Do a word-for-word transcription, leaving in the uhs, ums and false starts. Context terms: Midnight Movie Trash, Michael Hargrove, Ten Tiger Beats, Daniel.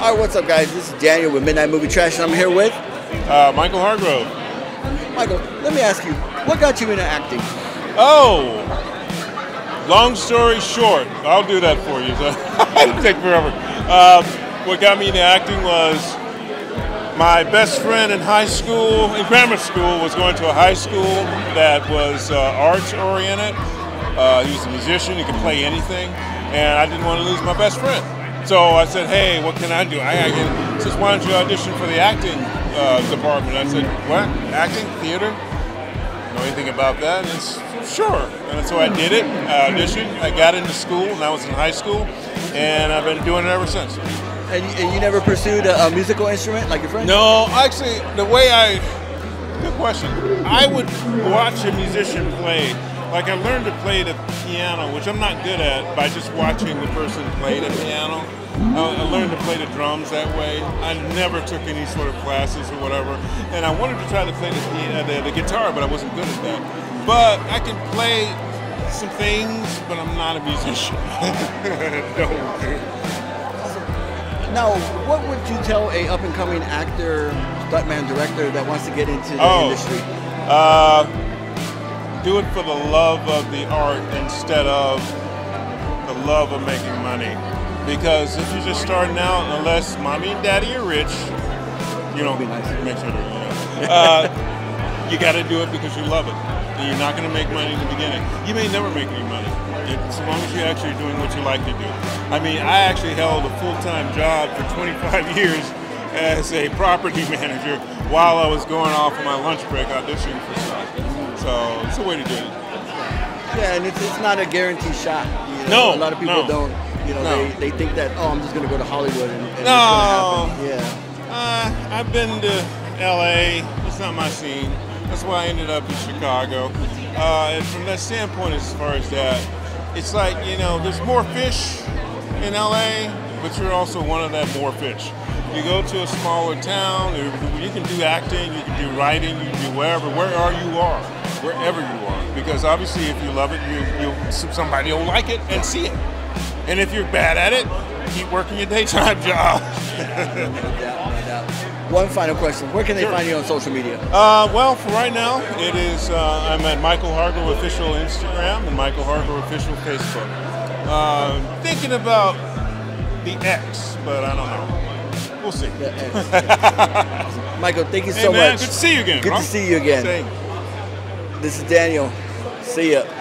All right, what's up, guys? This is Daniel with Midnight Movie Trash, and I'm here with uh, Michael Hargrove. Michael, let me ask you, what got you into acting? Oh, long story short, I'll do that for you. So it'll take forever. Um, what got me into acting was my best friend in high school, in grammar school, was going to a high school that was uh, arts oriented. Uh, he was a musician; he could play anything, and I didn't want to lose my best friend. So I said, "Hey, what can I do?" I, I can, he says, "Why don't you audition for the acting uh, department?" I said, "What? Acting? Theater? Know anything about that?" And it's sure. And so I did it. I auditioned. I got into school, and I was in high school, and I've been doing it ever since. And you, and you never pursued a, a musical instrument like your friend? No, actually, the way I. Good question. I would watch a musician play. Like, I learned to play the piano, which I'm not good at, by just watching the person play the piano. I learned to play the drums that way. I never took any sort of classes or whatever. And I wanted to try to play the, the, the guitar, but I wasn't good at that. But I can play some things, but I'm not a musician. No. Now, what would you tell a up-and-coming actor, stuntman, director that wants to get into the oh, industry? Uh... Do it for the love of the art instead of the love of making money. Because if you're just starting out, unless mommy and daddy are rich, you don't make sure they're you know, uh, you got to do it because you love it. And you're not going to make money in the beginning. You may never make any money, as long as you're actually doing what you like to do. I mean, I actually held a full-time job for twenty-five years as a property manager while I was going off on my lunch break auditioning for stuff. So it's a way to do it. Yeah, and it's, it's not a guaranteed shot. You know? No, a lot of people no. don't. You know, no. they, they think that oh, I'm just gonna go to Hollywood and, and no, it's gonna happen. Yeah. Uh, I've been to L A. It's not my scene. That's why I ended up in Chicago. Uh, and from that standpoint, as far as that, it's like you know, there's more fish in L A, but you're also one of that more fish. You go to a smaller town. You can do acting. You can do writing. You can do wherever. Where are you are. Wherever you are, because obviously if you love it, you, you somebody will like it and see it. And if you're bad at it, keep working your daytime job. no doubt, no doubt. One final question: where can they sure. find you on social media? Uh, well, for right now, it is uh, I'm at Michael Hargrove official Instagram and Michael Hargrove official Facebook. Uh, thinking about the X, but I don't know. We'll see. The X. Michael, thank you so hey, man, much. Good to see you again. Good bro. to see you again. Same. This is Daniel. See ya.